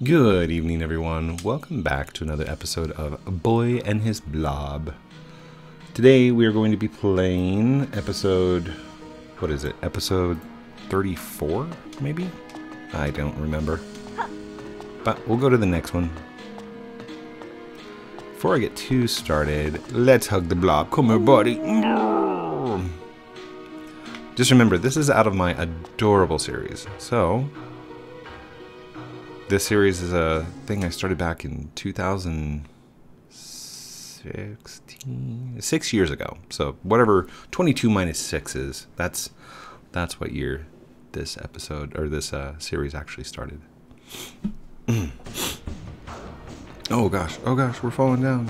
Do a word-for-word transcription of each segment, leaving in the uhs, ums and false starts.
Good evening, everyone. Welcome back to another episode of A Boy and His Blob. Today we are going to be playing episode, what is it, episode thirty-four, maybe? I don't remember. But we'll go to the next one. Before I get too started, let's hug the blob. Come here, buddy. Just remember, this is out of my adorable series, so... This series is a thing I started back in two thousand sixteen, six years ago. So whatever twenty-two minus six is, that's that's what year this episode or this uh, series actually started. Oh gosh, oh gosh, we're falling down.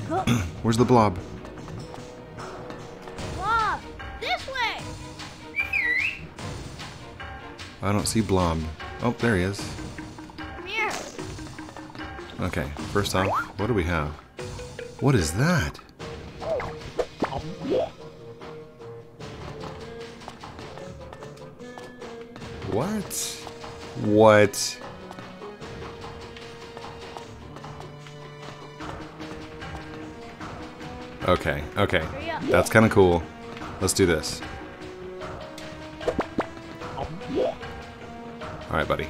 Where's the blob? Blob, this way. I don't see blob. Oh, there he is. Okay, first off, what do we have? What is that? What? What? Okay, okay. That's kind of cool. Let's do this. All right, buddy.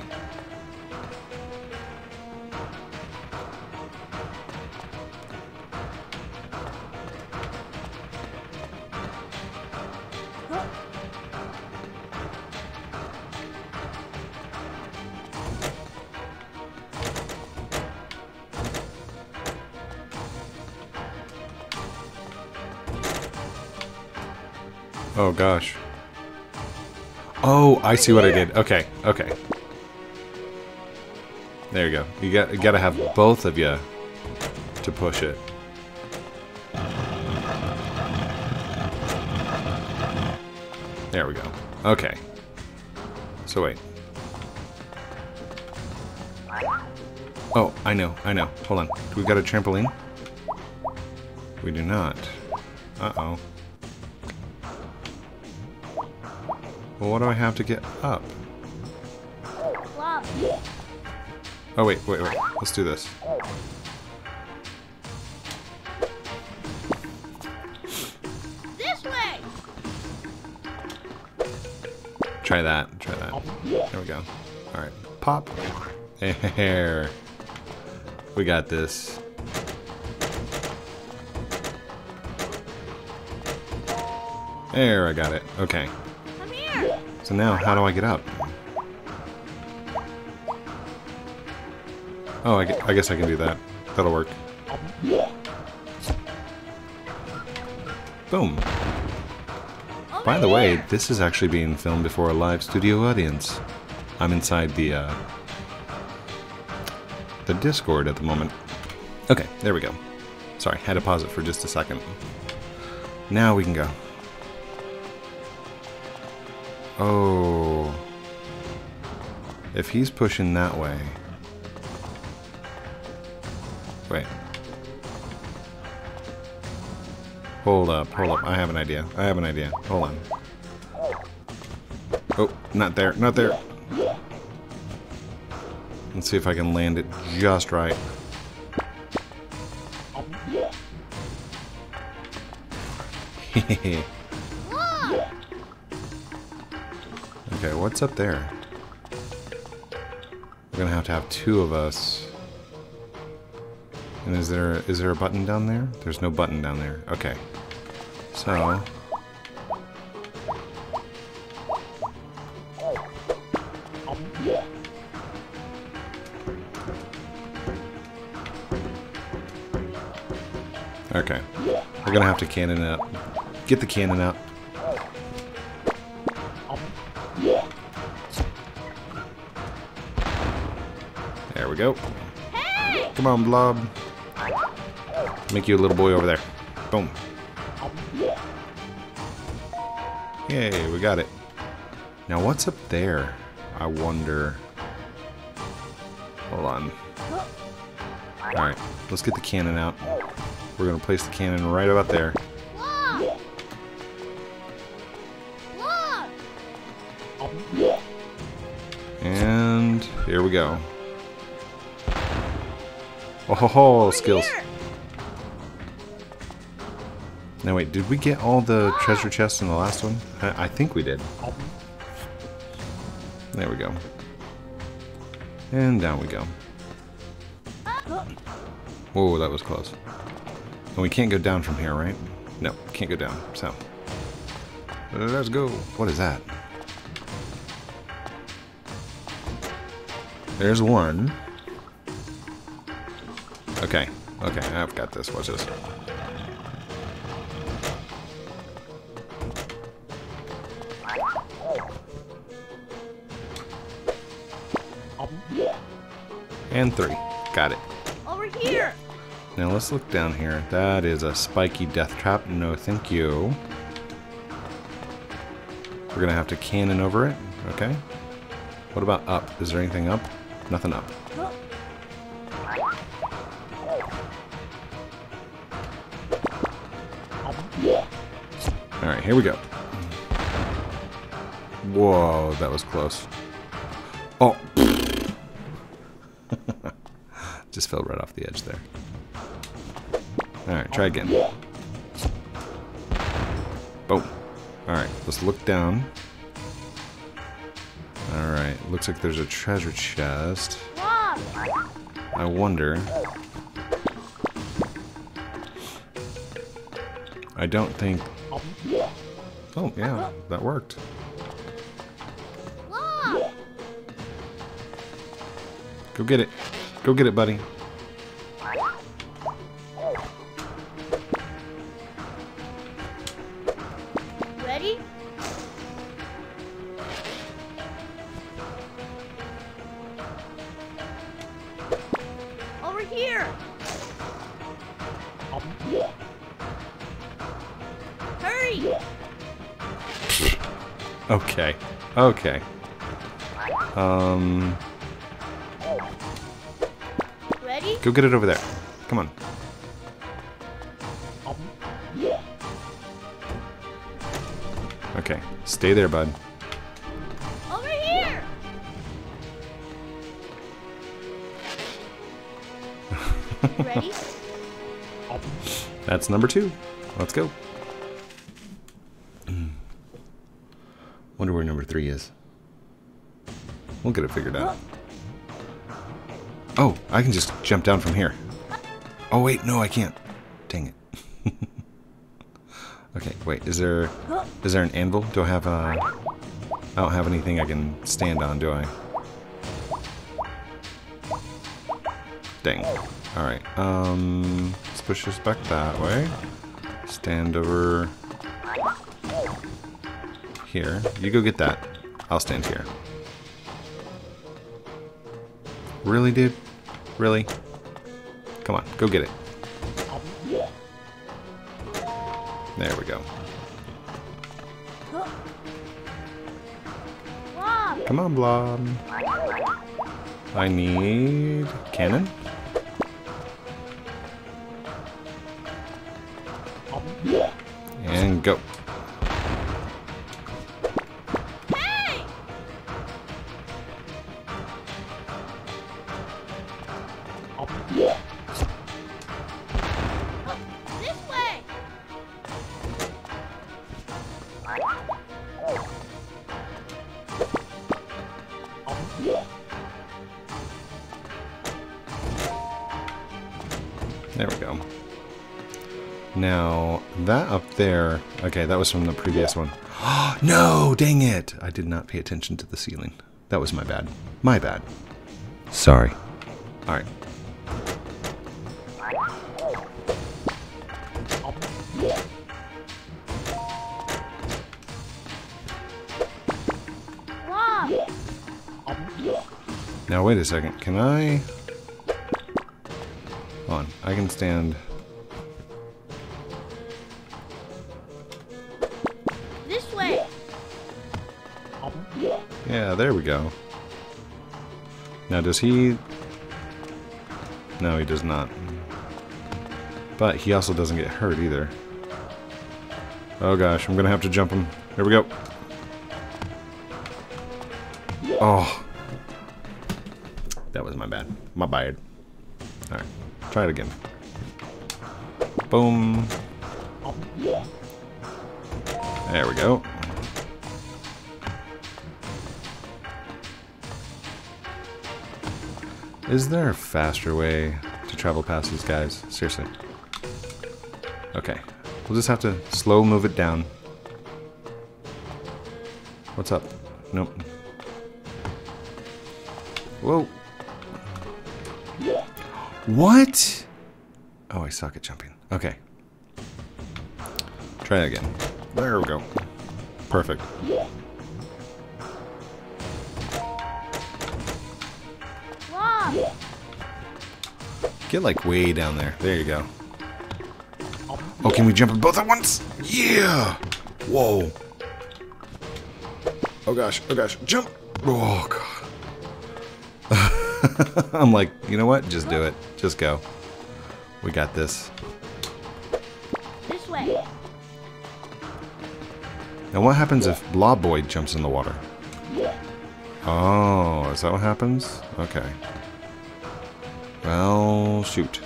Oh gosh. Oh, I see what I did. Okay, okay. There you go. You got, you gotta have both of you to push it. There we go. Okay. So wait. Oh, I know, I know. Hold on. Do we got a trampoline? We do not. Uh-oh. Well, what do I have to get up? Oh, wait, wait, wait. Let's do this. This way. Try that. Try that. There we go. All right. Pop. There. We got this. There, I got it. Okay. So now, how do I get up? Oh, I, I guess I can do that. That'll work. Boom. Over By the here. way, this is actually being filmed before a live studio audience. I'm inside the, uh, the Discord at the moment. Okay, there we go. Sorry, had to pause it for just a second. Now we can go. Oh, if he's pushing that way, wait, hold up, hold up, I have an idea, I have an idea, hold on, oh, not there, not there, let's see if I can land it just right. Hehehe. Okay, what's up there? We're gonna have to have two of us. And is there is there a button down there? There's no button down there. Okay. So okay. We're gonna have to cannon it up. Get the cannon out. Go. Hey! Come on, blob. Make you a little boy over there. Boom. Yay, we got it. Now what's up there? I wonder. Hold on. Alright, let's get the cannon out. We're gonna place the cannon right about there. And here we go. Oh ho ho, skills. Now wait, did we get all the treasure chests in the last one? I, I think we did. There we go. And down we go. Whoa, that was close. And we can't go down from here, right? No, can't go down, so. Let's go. What is that? There's one. Okay, okay, I've got this. Watch this. And three. Got it. Over here. Now let's look down here. That is a spiky death trap. No, thank you. We're gonna have to cannon over it. Okay. What about up? Is there anything up? Nothing up. All right, here we go. Whoa, that was close. Oh. Just fell right off the edge there. Alright, try again. Boom. Alright, let's look down. Alright, looks like there's a treasure chest. I wonder. I don't think... Oh, yeah, that worked. Go get it. Go get it, buddy. Ready? Over here. Hurry. Okay. Okay. Um... Go get it over there. Come on. Okay, stay there, bud. Over here. Ready? That's number two. Let's go. Wonder where number three is. We'll get it figured out. Oh, I can just jump down from here. Oh wait, no, I can't. Dang it. Okay, wait, is there is there an anvil? Do I have a... I don't have anything I can stand on, do I? Dang. Alright, um... let's push this back that way. Stand over... here. You go get that. I'll stand here. Really, dude? Really? Come on, go get it. There we go. Come on, Blob. I need cannon. And go. There we go. Now, that up there... Okay, that was from the previous one. No! Dang it! I did not pay attention to the ceiling. That was my bad. My bad. Sorry. Alright. Now, wait a second. Can I... Hold on, I can stand. This way. Yeah, there we go. Now does he? No, he does not. But he also doesn't get hurt either. Oh gosh, I'm gonna have to jump him. Here we go. Oh, that was my bad. My bad. Alright, try it again. Boom. There we go. Is there a faster way to travel past these guys? Seriously. Okay. We'll just have to slow move it down. What's up? Nope. Whoa. What? Oh, I suck at jumping. Okay. Try that again. There we go. Perfect. Mom. Get like way down there. There you go. Oh, can we jump them both at once? Yeah! Whoa. Oh gosh, oh gosh, jump! Oh god. I'm like, you know what? Just do it. Just go. We got this. This way. Now what happens if Blob Boy jumps in the water? Oh, is that what happens? Okay. Well, shoot.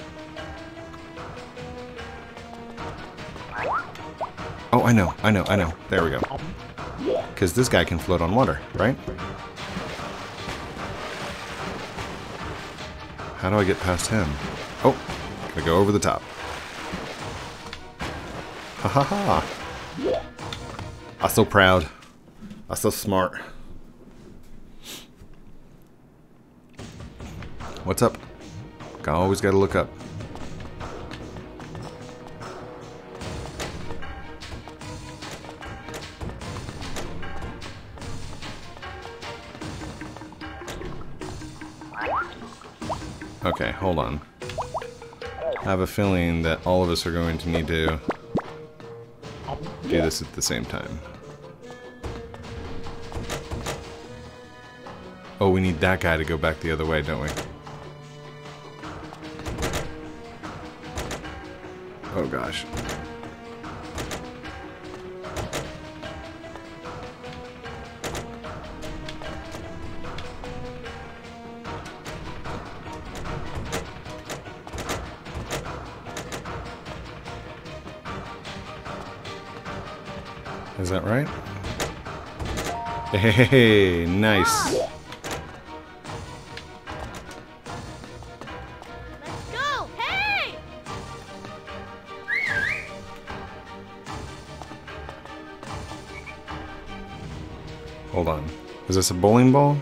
Oh, I know, I know, I know. There we go. Because this guy can float on water, right? How do I get past him? Oh, gotta go over the top. Ha ha ha. I'm so proud. I'm so smart. What's up? I always gotta look up. Okay, hold on. I have a feeling that all of us are going to need to do this at the same time. Oh, we need that guy to go back the other way, don't we? Oh gosh. Is that right? Hey, nice. Hold on. Is this a bowling ball?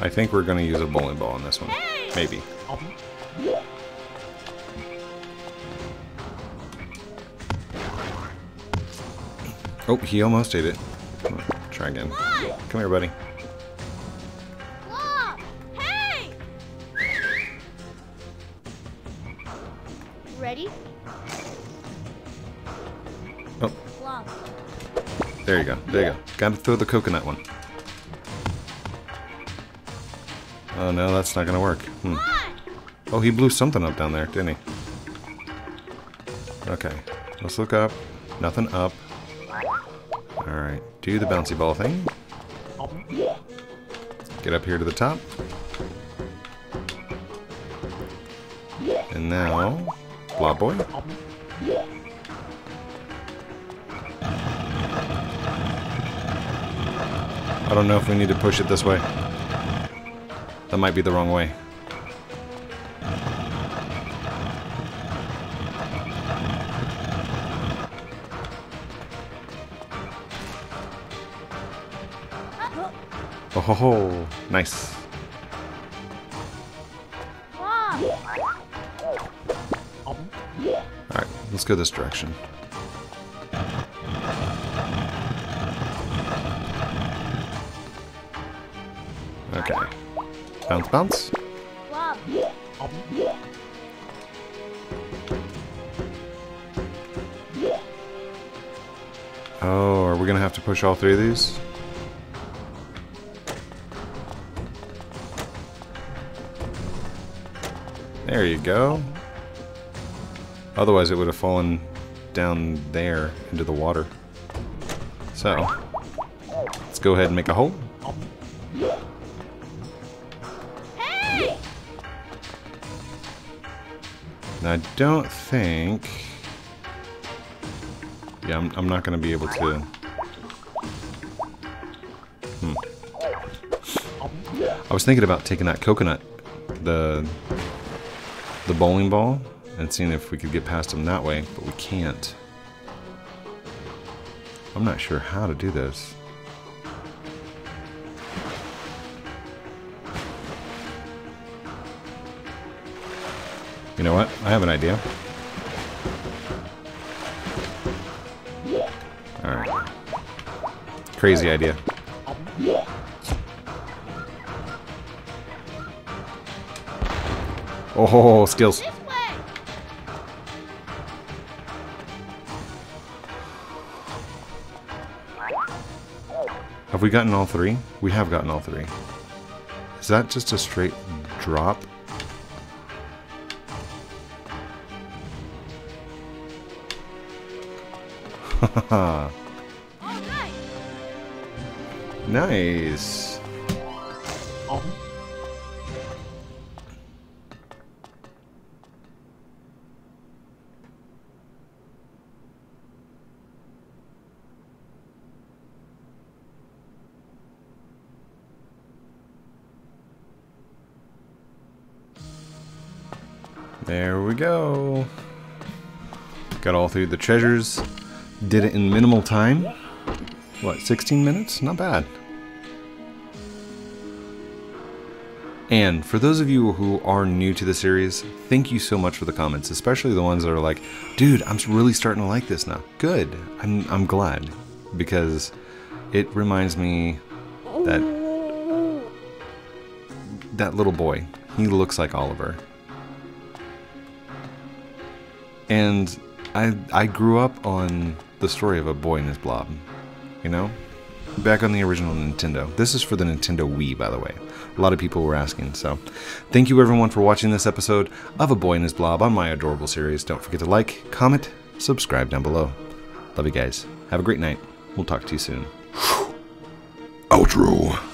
I think we're going to use a bowling ball on this one. Hey! Maybe. Oh, he almost ate it. Try again. Come here, buddy. Hey! Ready? Oh. There you go. There you go. Gotta throw the coconut one. Oh no, that's not gonna work. Hmm. Oh, he blew something up down there, didn't he? Okay. Let's look up. Nothing up. Alright. Do the bouncy ball thing. Get up here to the top. And now... Blob Boy. I don't know if we need to push it this way. That might be the wrong way. Oh ho ho! Nice. All right, let's go this direction. Okay. Bounce, bounce. Oh, are we gonna have to push all three of these? There you go. Otherwise it would have fallen down there into the water. So, let's go ahead and make a hole. Now I don't think... Yeah, I'm, I'm not going to be able to... Hmm. I was thinking about taking that coconut, the the bowling ball, and seeing if we could get past them that way, but we can't. I'm not sure how to do this. You know what? I have an idea. Alright. Crazy idea. Oh, skills. This way. Have we gotten all three? We have gotten all three. Is that just a straight drop? Haha. Right. Nice. Oh. There we go. Got all three of the treasures. Did it in minimal time. What, sixteen minutes? Not bad. And for those of you who are new to the series, thank you so much for the comments, especially the ones that are like, dude, I'm really starting to like this now. Good. I'm, I'm glad, because it reminds me that that little boy, he looks like Oliver. And I, I grew up on the story of A Boy and His Blob, you know? Back on the original Nintendo. This is for the Nintendo Wii, by the way. A lot of people were asking, so. Thank you everyone for watching this episode of A Boy and His Blob on my adorable series. Don't forget to like, comment, subscribe down below. Love you guys. Have a great night. We'll talk to you soon. Outro.